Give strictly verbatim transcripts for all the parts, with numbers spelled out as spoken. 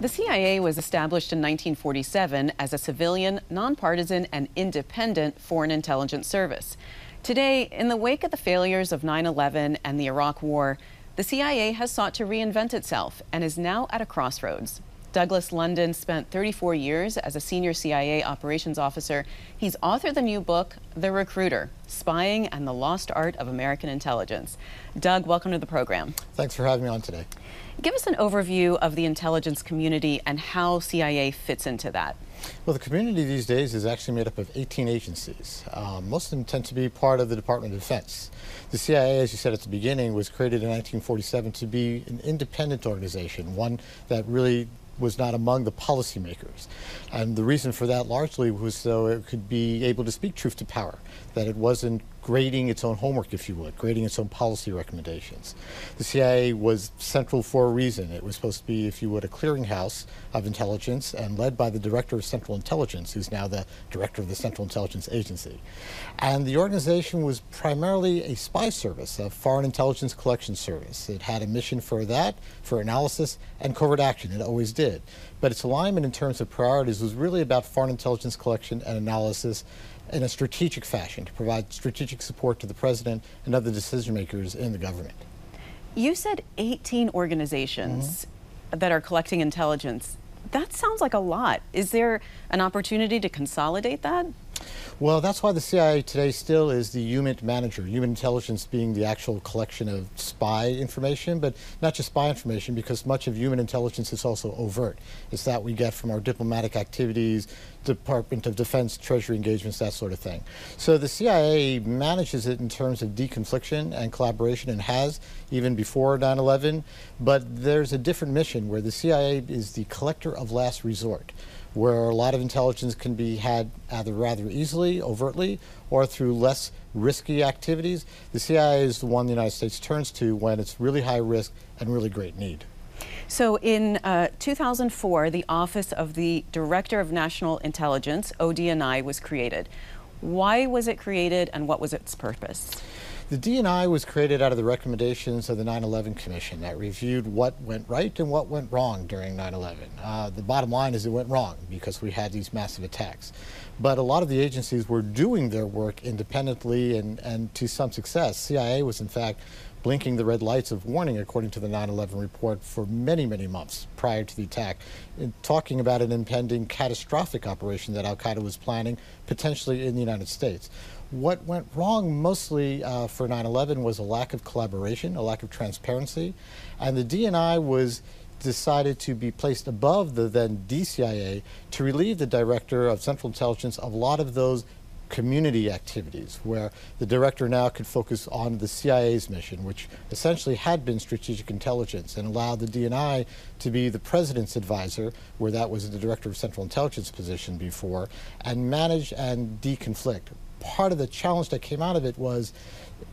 The C I A was established in nineteen forty-seven as a civilian, nonpartisan, and independent foreign intelligence service. Today, in the wake of the failures of nine eleven and the Iraq War, the C I A has sought to reinvent itself and is now at a crossroads. Douglas London spent thirty-four years as a senior C I A operations officer. He's authored the new book, The Recruiter: Spying and the Lost Art of American Intelligence. Doug, welcome to the program. Thanks for having me on today. Give us an overview of the intelligence community and how C I A fits into that. Well, the community these days is actually made up of eighteen agencies. Um, most of them tend to be part of the Department of Defense. The C I A, as you said at the beginning, was created in nineteen forty-seven to be an independent organization, one that really was not among the policymakers. And the reason for that largely was so it could be able to speak truth to power, that it wasn't grading its own homework, if you would, grading its own policy recommendations. The C I A was central for a reason. It was supposed to be, if you would, a clearinghouse of intelligence and led by the Director of Central Intelligence, who's now the Director of the Central Intelligence Agency. And the organization was primarily a spy service, a foreign intelligence collection service. It had a mission for that, for analysis, and covert action. It always did. But its alignment in terms of priorities was really about foreign intelligence collection and analysis in a strategic fashion to provide strategic support to the president and other decision makers in the government. You said eighteen organizations mm-hmm. that are collecting intelligence. That sounds like a lot. Is there an opportunity to consolidate that? Well, that's why the C I A today still is the HUMINT manager, human intelligence being the actual collection of spy information, but not just spy information, because much of human intelligence is also overt. It's that we get from our diplomatic activities, Department of Defense, Treasury engagements, that sort of thing. So the C I A manages it in terms of deconfliction and collaboration, and has even before nine eleven, but there's a different mission where the C I A is the collector of last resort, where a lot of intelligence can be had either rather easily, overtly, or through less risky activities. The C I A is the one the United States turns to when it's really high risk and really great need. So in uh, two thousand four, the Office of the Director of National Intelligence, O D N I, was created. Why was it created, and what was its purpose? The D N I was created out of the recommendations of the nine eleven Commission that reviewed what went right and what went wrong during nine eleven. Uh, the bottom line is it went wrong because we had these massive attacks. But a lot of the agencies were doing their work independently and, and to some success. C I A was, in fact, blinking the red lights of warning, according to the nine eleven report, for many, many months prior to the attack, talking about an impending catastrophic operation that al-Qaeda was planning, potentially in the United States. What went wrong mostly uh, for nine eleven was a lack of collaboration, a lack of transparency, and the D N I was decided to be placed above the then D C I A to relieve the Director of Central Intelligence of a lot of those community activities, where the director now could focus on the C I A's mission, which essentially had been strategic intelligence, and allowed the D N I to be the president's advisor, where that was the Director of Central Intelligence position before, and manage and deconflict. Part of the challenge that came out of it was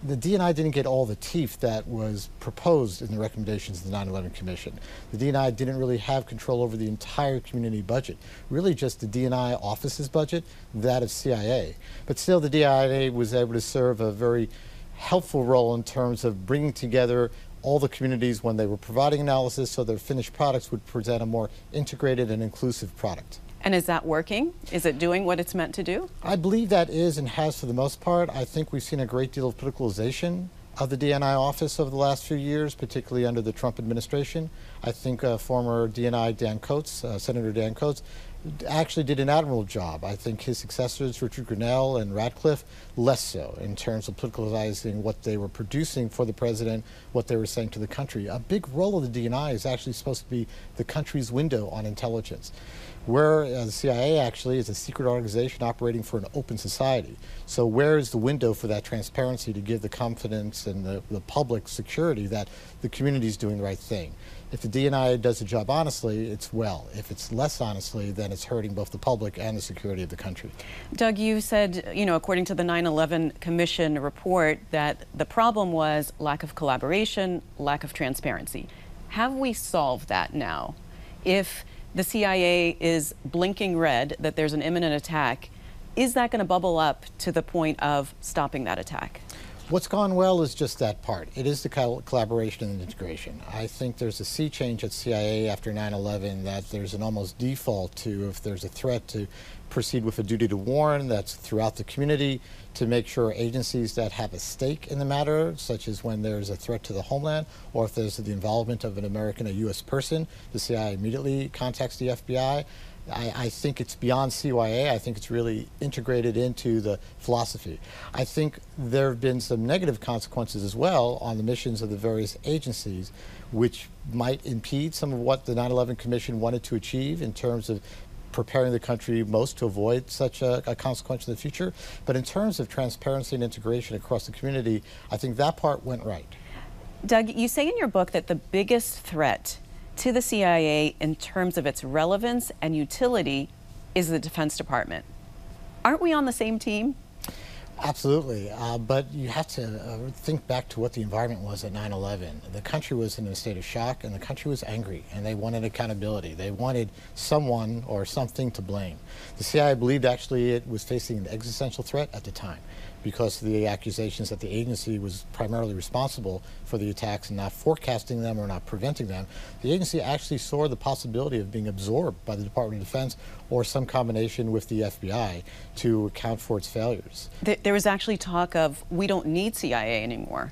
the D N I didn't get all the teeth that was proposed in the recommendations of the nine eleven Commission. The D N I didn't really have control over the entire community budget, really just the D N I office's budget, that of C I A. But still, the D I A was able to serve a very helpful role in terms of bringing together all the communities when they were providing analysis, so their finished products would present a more integrated and inclusive product. And is that working? Is it doing what it's meant to do? I believe that is and has for the most part. I think we've seen a great deal of politicalization of the D N I office over the last few years, particularly under the Trump administration. I think uh, former D N I Dan Coats, uh, Senator Dan Coats, actually did an admirable job. I think his successors, Richard Grenell and Radcliffe, less so in terms of politicalizing what they were producing for the president, what they were saying to the country. A big role of the D N I is actually supposed to be the country's window on intelligence, where uh, the C I A actually is a secret organization operating for an open society. So where is the window for that transparency to give the confidence and the, the public security that the community is doing the right thing? If the D N I does the job honestly, it's well. If it's less honestly, then it's hurting both the public and the security of the country. Doug, you said, you know, according to the nine eleven Commission report, that the problem was lack of collaboration, lack of transparency. Have we solved that now? If the C I A is blinking red that there's an imminent attack, is that going to bubble up to the point of stopping that attack? What's gone well is just that part. It is the collaboration and integration. I think there's a sea change at C I A after nine eleven that there's an almost default to, if there's a threat, to proceed with a duty to warn that's throughout the community, to make sure agencies that have a stake in the matter, such as when there's a threat to the homeland or if there's the involvement of an American, a U S person, the C I A immediately contacts the F B I. I, I think it's beyond C Y A. I think it's really integrated into the philosophy. I think there have been some negative consequences as well on the missions of the various agencies, which might impede some of what the nine eleven Commission wanted to achieve in terms of preparing the country most to avoid such a, a consequence in the future. But in terms of transparency and integration across the community, I think that part went right. Doug, you say in your book that the biggest threat to the C I A in terms of its relevance and utility is the Defense Department. Aren't we on the same team? Absolutely, uh, but you have to uh, think back to what the environment was at nine eleven. The country was in a state of shock, and the country was angry, and they wanted accountability. They wanted someone or something to blame. The C I A believed actually it was facing an existential threat at the time, because of the accusations that the agency was primarily responsible for the attacks and not forecasting them or not preventing them. The agency actually saw the possibility of being absorbed by the Department of Defense or some combination with the F B I to account for its failures. There was actually talk of, we don't need C I A anymore.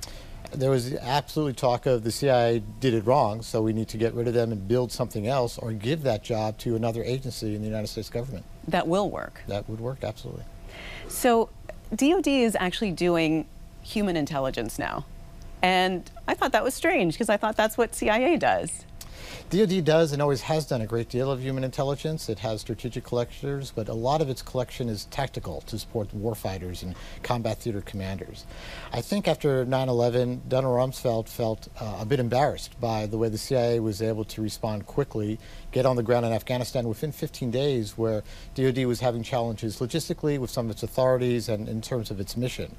There was absolutely talk of the C I A did it wrong, so we need to get rid of them and build something else or give that job to another agency in the United States government. That will work. That would work, absolutely. So, D O D is actually doing human intelligence now, and I thought that was strange because I thought that's what C I A does. D O D does and always has done a great deal of human intelligence. It has strategic collectors, but a lot of its collection is tactical to support warfighters and combat theater commanders. I think after nine eleven, Donald Rumsfeld felt uh, a bit embarrassed by the way the C I A was able to respond quickly, get on the ground in Afghanistan within fifteen days, where D O D was having challenges logistically with some of its authorities and in terms of its mission.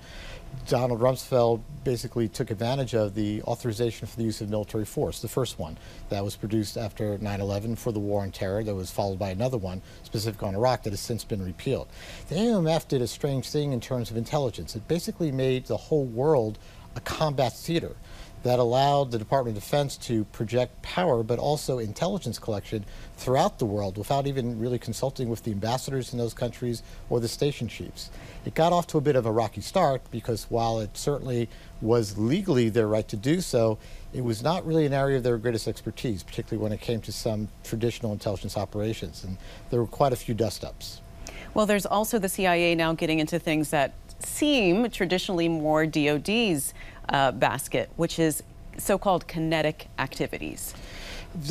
Donald Rumsfeld basically took advantage of the authorization for the use of military force, the first one that was produced after nine eleven for the war on terror, that was followed by another one specific on Iraq that has since been repealed. The A M F did a strange thing in terms of intelligence. It basically made the whole world a combat theater that allowed the Department of Defense to project power, but also intelligence collection throughout the world without even really consulting with the ambassadors in those countries or the station chiefs. It got off to a bit of a rocky start because while it certainly was legally their right to do so, it was not really an area of their greatest expertise, particularly when it came to some traditional intelligence operations. And there were quite a few dust-ups. Well, there's also the C I A now getting into things that seem traditionally more D O D's Uh, basket, which is so-called kinetic activities.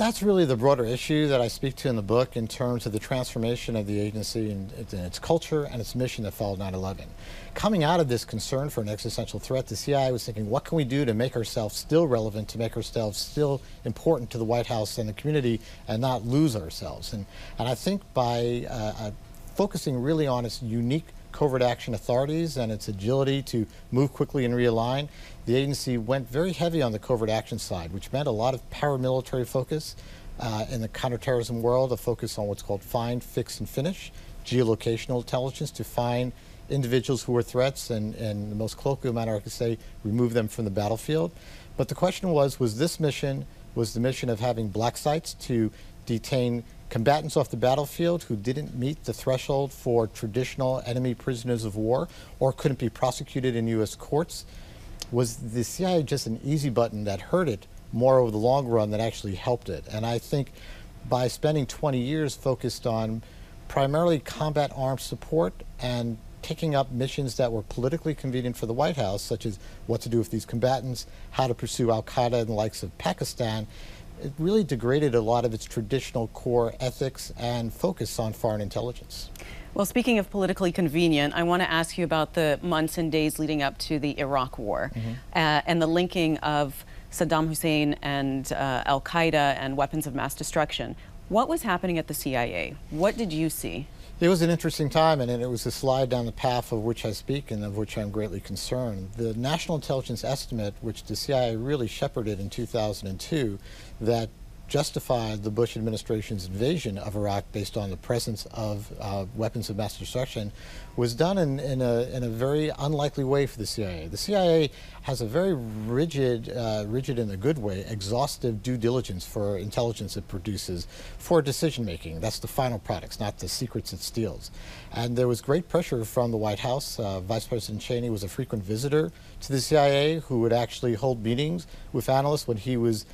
That's really the broader issue that I speak to in the book in terms of the transformation of the agency and, and its culture and its mission that followed nine eleven. Coming out of this concern for an existential threat, the C I A was thinking, what can we do to make ourselves still relevant, to make ourselves still important to the White House and the community and not lose ourselves? And, and I think by uh, uh, focusing really on its unique covert action authorities and its agility to move quickly and realign, the agency went very heavy on the covert action side, which meant a lot of paramilitary focus uh, in the counterterrorism world, a focus on what's called find, fix, and finish, geolocational intelligence to find individuals who are threats and, and the most colloquial manner I could say, remove them from the battlefield. But the question was, was this mission, was the mission of having black sites to detain combatants off the battlefield who didn't meet the threshold for traditional enemy prisoners of war or couldn't be prosecuted in U S courts? Was the C I A just an easy button that hurt it more over the long run than actually helped it? And I think by spending twenty years focused on primarily combat arms support and taking up missions that were politically convenient for the White House, such as what to do with these combatants, how to pursue al-Qaeda and the likes of Pakistan, it really degraded a lot of its traditional core ethics and focus on foreign intelligence. Well, speaking of politically convenient, I want to ask you about the months and days leading up to the Iraq War, mm-hmm. uh, and the linking of Saddam Hussein and uh, al-Qaeda and weapons of mass destruction. What was happening at the C I A? What did you see? It was an interesting time, and it was a slide down the path of which I speak and of which I'm greatly concerned. The National Intelligence Estimate, which the C I A really shepherded in two thousand two, that justified the Bush administration's invasion of Iraq based on the presence of uh, weapons of mass destruction was done in, in, a, in a very unlikely way for the C I A. The C I A has a very rigid, uh, rigid in a good way, exhaustive due diligence for intelligence it produces for decision making. That's the final products, not the secrets it steals. And there was great pressure from the White House. Uh, Vice President Cheney was a frequent visitor to the C I A who would actually hold meetings with analysts when he was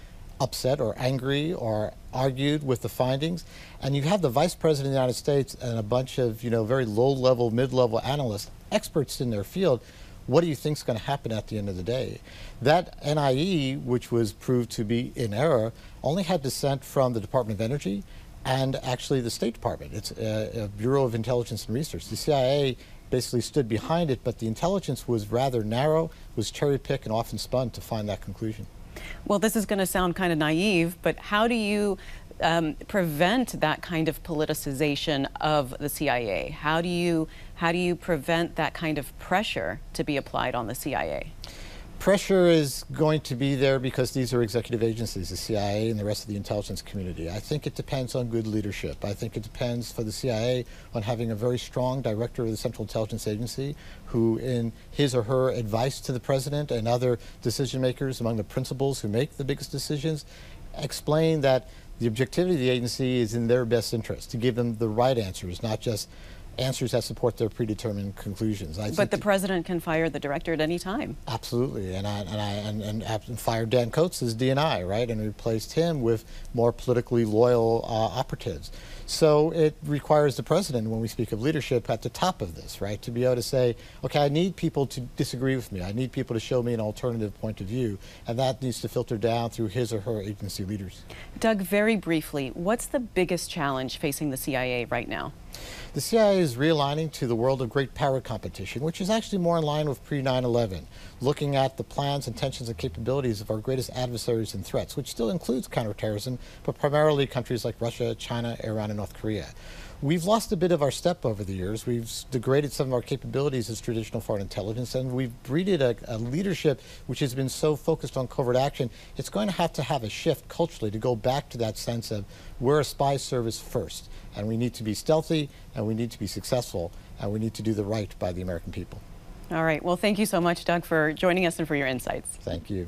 upset or angry or argued with the findings. And you have the Vice President of the United States and a bunch of, you know, very low-level, mid-level analysts, experts in their field. What do you think is going to happen at the end of the day? That N I E, which was proved to be in error, only had dissent from the Department of Energy and actually the State Department. It's a, a Bureau of Intelligence and Research. The C I A basically stood behind it, but the intelligence was rather narrow, was cherry-picked and often spun to find that conclusion. Well, this is going to sound kind of naive, but how do you um, prevent that kind of politicization of the C I A? How do you how do you prevent that kind of pressure to be applied on the C I A? Pressure is going to be there because these are executive agencies, the C I A and the rest of the intelligence community. I think it depends on good leadership. I think it depends for the C I A on having a very strong director of the Central Intelligence Agency who, in his or her advice to the president and other decision makers among the principals who make the biggest decisions, explain that the objectivity of the agency is in their best interest, to give them the right answers, not just answers that support their predetermined conclusions. I but the president can fire the director at any time. Absolutely, and I, and, I, and, and, and fired Dan Coats as D N I, right, and replaced him with more politically loyal uh, operatives. So it requires the president, when we speak of leadership, at the top of this, right, to be able to say, okay, I need people to disagree with me. I need people to show me an alternative point of view, and that needs to filter down through his or her agency leaders. Doug, very briefly, what's the biggest challenge facing the C I A right now? The C I A is realigning to the world of great power competition, which is actually more in line with pre nine eleven, looking at the plans, intentions, and capabilities of our greatest adversaries and threats, which still includes counterterrorism, but primarily countries like Russia, China, Iran, and North Korea. We've lost a bit of our step over the years. We've degraded some of our capabilities as traditional foreign intelligence, and we've breeded a, a leadership which has been so focused on covert action. It's going to have to have a shift culturally to go back to that sense of we're a spy service first, and we need to be stealthy, and we need to be successful, and we need to do the right by the American people. All right. Well, thank you so much, Doug, for joining us and for your insights. Thank you.